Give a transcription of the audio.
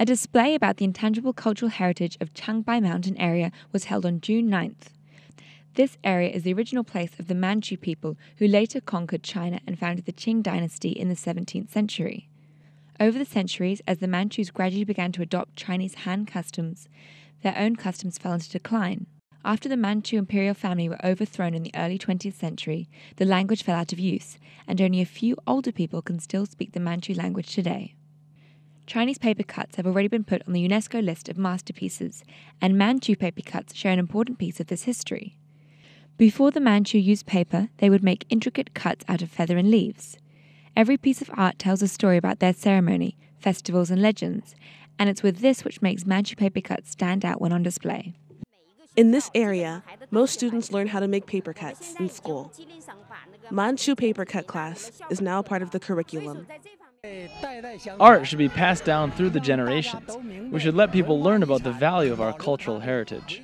A display about the intangible cultural heritage of Changbai Mountain area was held on June 9th. This area is the original place of the Manchu people who later conquered China and founded the Qing Dynasty in the 17th century. Over the centuries, as the Manchus gradually began to adopt Chinese Han customs, their own customs fell into decline. After the Manchu imperial family were overthrown in the early 20th century, the language fell out of use, and only a few older people can still speak the Manchu language today. Chinese paper cuts have already been put on the UNESCO list of masterpieces, and Manchu paper cuts share an important piece of this history. Before the Manchu used paper, they would make intricate cuts out of feather and leaves. Every piece of art tells a story about their ceremony, festivals and legends, and it's with this which makes Manchu paper cuts stand out when on display. In this area, most students learn how to make paper cuts in school. Manchu paper cut class is now part of the curriculum. Art should be passed down through the generations. We should let people learn about the value of our cultural heritage.